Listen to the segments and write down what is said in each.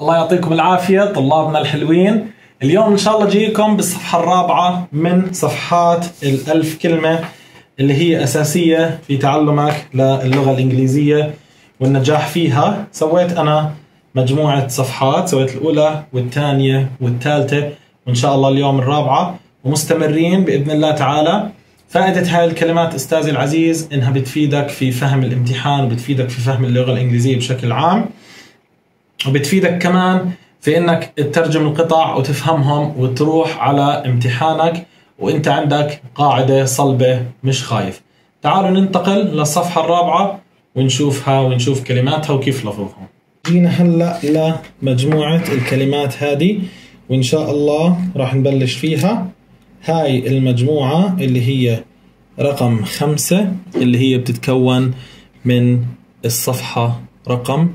الله يعطيكم العافية طلابنا الحلوين. اليوم إن شاء الله جايكم بالصفحة الرابعة من صفحات الألف كلمة اللي هي أساسية في تعلمك للغة الإنجليزية والنجاح فيها. سويت أنا مجموعة صفحات، سويت الأولى والثانية والثالثة وإن شاء الله اليوم الرابعة، ومستمرين بإذن الله تعالى. فائدة هاي الكلمات أستاذي العزيز إنها بتفيدك في فهم الامتحان وبتفيدك في فهم اللغة الإنجليزية بشكل عام، وبتفيدك كمان في انك تترجم القطع وتفهمهم وتروح على امتحانك وانت عندك قاعدة صلبة مش خايف. تعالوا ننتقل للصفحة الرابعة ونشوفها ونشوف كلماتها وكيف لفظها. جينا هلا لمجموعة الكلمات هذه وان شاء الله راح نبلش فيها. هاي المجموعة اللي هي رقم 5 اللي هي بتتكون من الصفحة رقم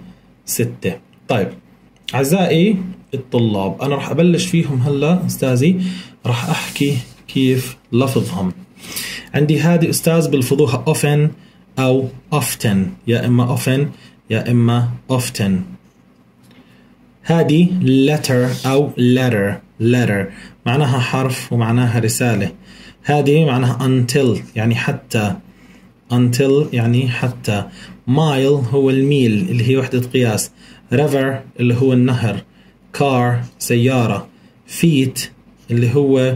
6. طيب أعزائي الطلاب، أنا رح أبلش فيهم هلا أستاذي، رح أحكي كيف لفظهم. عندي هذه أستاذ بلفظوها often أو often، يا إما often يا إما often. هذه letter أو letter معناها حرف ومعناها رسالة. هذه معناها until يعني حتى، until يعني حتى. mile هو الميل اللي هي وحدة قياس. river اللي هو النهر. car سيارة. feet اللي هو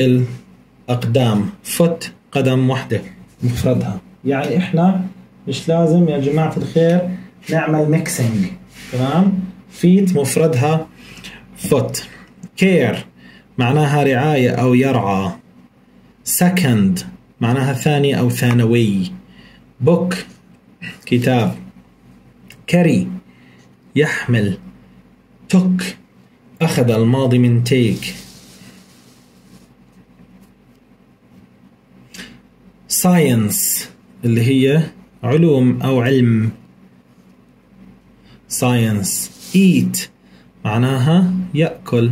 الأقدام. foot قدم وحدة مفردها. يعني إحنا مش لازم يا جماعة الخير نعمل ميكسينج، تمام؟ feet مفردها foot. care معناها رعاية أو يرعى. second معناها ثاني أو ثانوي. book كتاب. carry يحمل. took أخذ الماضي من take. science اللي هي علوم أو علم. science. eat معناها يأكل.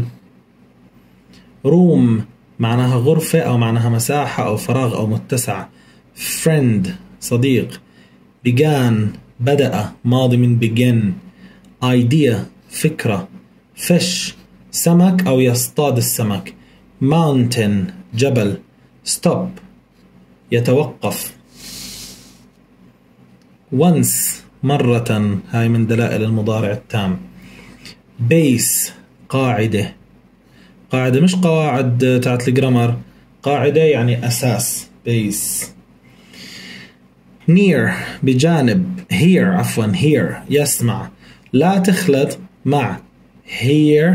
room معناها غرفة أو معناها مساحة أو فراغ أو متسع. friend صديق. began بدأ ماضي من begin. idea فكرة. fish سمك أو يصطاد السمك. mountain جبل. stop يتوقف. once مرة، هاي من دلائل المضارع التام. base قاعدة، قاعدة مش قواعد تاعت الجرامر، قاعدة يعني أساس base. near بجانب. here عفوا here يسمع. لا تخلط مع hear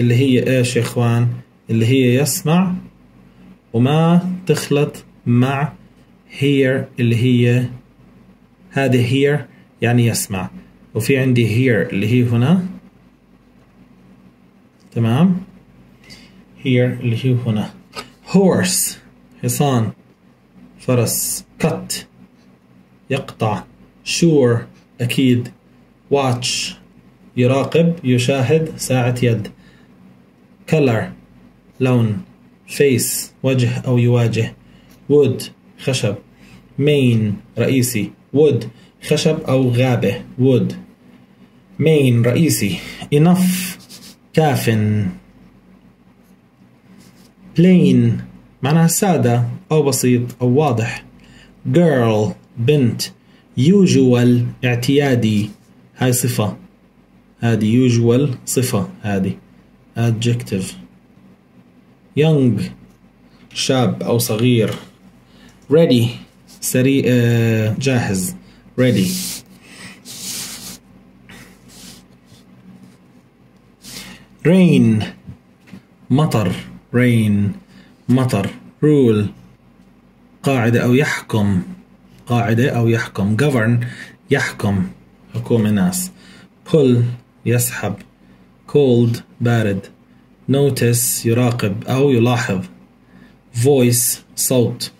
اللي هي ايش يا اخوان؟ اللي هي يسمع، وما تخلط مع hear اللي هي هذه hear يعني يسمع، وفي عندي hear اللي هي هنا، تمام؟ hear اللي هي هنا. horse حصان فرس. cut يقطع. sure أكيد. watch يراقب يشاهد ساعة يد. color لون. face وجه أو يواجه. wood خشب. main رئيسي. wood خشب أو غابة. wood main رئيسي. enough كاف. plain معناها سادة أو بسيط أو واضح. girl بنت. usual اعتيادي، هاي صفة، هذه usual صفة، هذه adjective. young شاب أو صغير. ready سريع جاهز ready. rain مطر. rain مطر. rule قاعدة أو يحكم، قاعدة أو يحكم. govern يحكم حكومة ناس. pull يسحب. cold بارد. notice يراقب أو يلاحظ. voice صوت.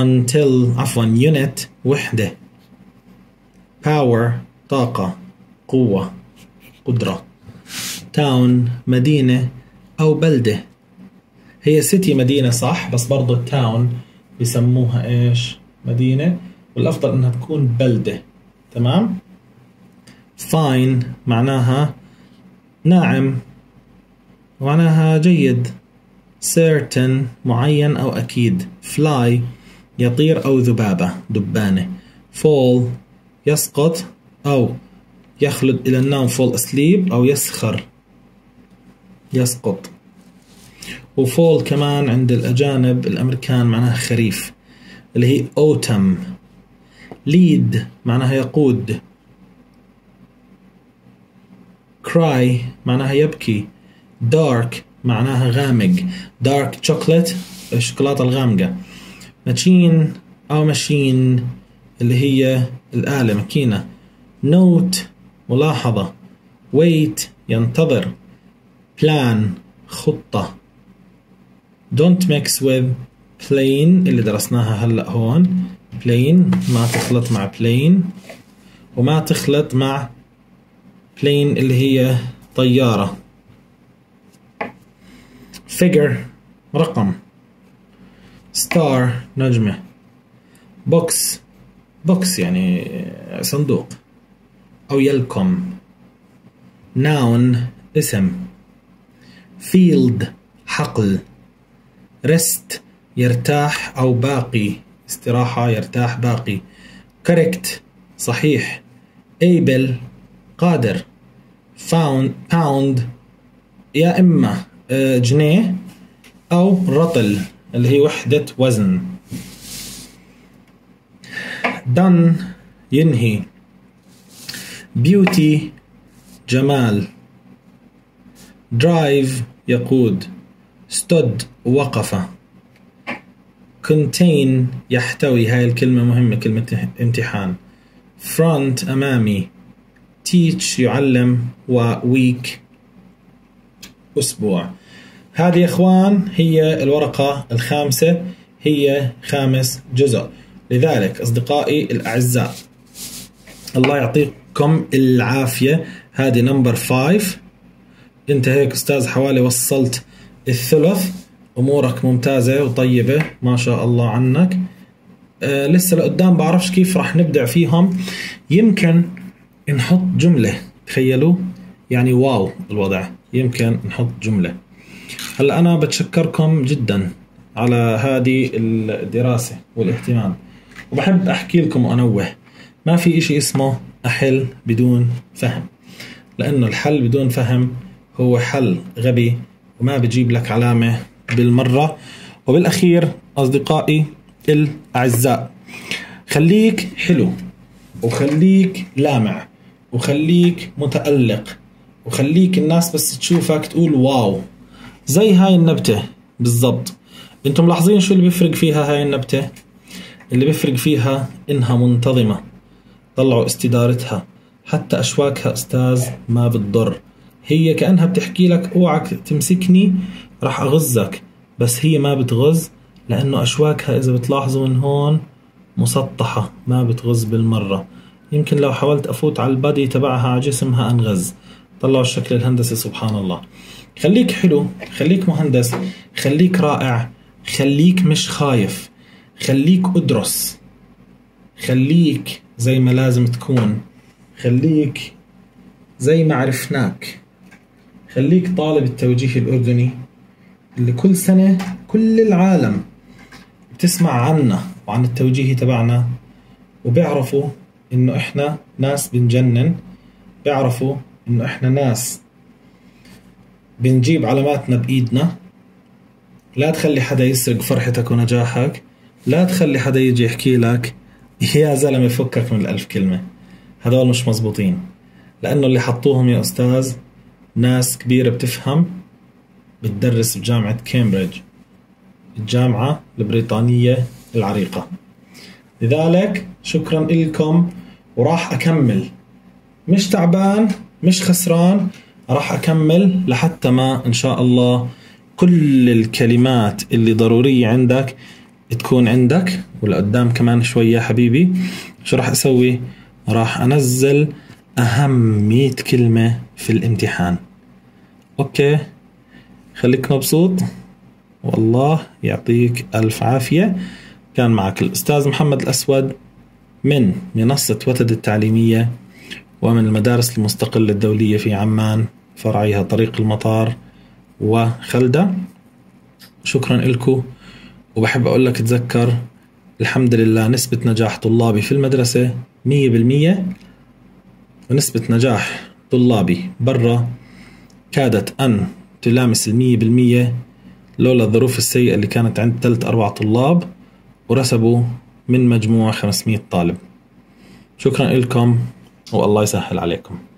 until عفوا unit وحدة. power طاقة قوة قدرة. town مدينة أو بلدة. هي city مدينة صح، بس برضو town بيسموها إيش؟ مدينة، والأفضل إنها تكون بلدة، تمام؟ fine معناها ناعم ومعناها جيد. certain معين أو أكيد. fly يطير أو ذبابة دبانة. fall يسقط أو يخلد إلى النوم fall asleep أو يسخر يسقط. وفول كمان عند الأجانب الأمريكان معناها خريف اللي هي autumn. lead معناها يقود. cry معناها يبكي. dark معناها غامق. dark chocolate الشوكولاتة الغامقة. machine أو machine اللي هي الآلة ماكينة. note ملاحظة. wait ينتظر. plan خطة. don't mix with plane اللي درسناها هلأ هون. plane ما تخلط مع plane وما تخلط مع plane اللي هي طيارة. figure رقم. star نجمة. box box يعني صندوق أو يلكم. noun اسم. field حقل. rest يرتاح أو باقي استراحة يرتاح باقي. correct صحيح. able قادر. pound يا إما جنيه أو رطل اللي هي وحدة وزن. done ينهي. beauty جمال. drive يقود. stood وقف. contain يحتوي، هاي الكلمة مهمة كلمة امتحان. front أمامي. teach يعلم و week أسبوع. هذه يا إخوان هي الورقة الخامسة، هي 5 جزء. لذلك أصدقائي الأعزاء الله يعطيكم العافية. هذه number 5. أنت هيك أستاذ حوالي وصلت الثلث. امورك ممتازه وطيبه ما شاء الله عنك. لسه لقدام بعرفش كيف راح نبدع فيهم. يمكن نحط جمله، تخيلوا يعني واو الوضع، يمكن نحط جمله. هلا انا بتشكركم جدا على هذه الدراسه والاهتمام، وبحب احكي لكم وانوه ما في شيء اسمه احل بدون فهم، لانه الحل بدون فهم هو حل غبي وما بجيب لك علامة بالمرة. وبالأخير أصدقائي الأعزاء خليك حلو، وخليك لامع، وخليك متألق، وخليك الناس بس تشوفك تقول واو، زي هاي النبتة بالضبط. انتم ملاحظين شو اللي بيفرق فيها هاي النبتة؟ اللي بيفرق فيها انها منتظمة. طلعوا استدارتها، حتى أشواكها أستاذ ما بتضر. هي كأنها بتحكي لك اوعك تمسكني راح اغزك، بس هي ما بتغز لانه اشواكها اذا بتلاحظوا من هون مسطحه ما بتغز بالمره. يمكن لو حاولت افوت على البادي تبعها على جسمها انغز. طلعوا الشكل الهندسي سبحان الله. خليك حلو، خليك مهندس، خليك رائع، خليك مش خايف، خليك ادرس، خليك زي ما لازم تكون، خليك زي ما عرفناك، خليك طالب التوجيه الأردني اللي كل سنة كل العالم بتسمع عنا وعن التوجيه تبعنا، وبيعرفوا إنه إحنا ناس بنجنن، بيعرفوا إنه إحنا ناس بنجيب علاماتنا بإيدنا. لا تخلي حدا يسرق فرحتك ونجاحك، لا تخلي حدا يجي يحكي لك يا زلمة فكك من الألف كلمة، هذول مش مزبوطين، لأنه اللي حطوهم يا أستاذ ناس كبيرة بتفهم، بتدرس بجامعة كامبريدج الجامعة البريطانية العريقة. لذلك شكرا لكم، وراح أكمل، مش تعبان مش خسران، راح أكمل لحتى ما إن شاء الله كل الكلمات اللي ضرورية عندك تكون عندك. ولقدام كمان شوية حبيبي شو راح أسوي؟ راح أنزل أهم 100 كلمة في الامتحان. أوكي خليك مبسوط، والله يعطيك ألف عافية. كان معك الأستاذ محمد الأسود من منصة وتد التعليمية، ومن المدارس المستقلة الدولية في عمان فرعيها طريق المطار وخلدة. شكرا لكم، وبحب أقول لك تذكر الحمد لله نسبة نجاح طلابي في المدرسة 100%، ونسبة نجاح طلابي برا كادت أن تلامس 100% لولا الظروف السيئة اللي كانت عند 3-4 طلاب ورسبوا من مجموع 500 طالب. شكرا لكم والله يسهل عليكم.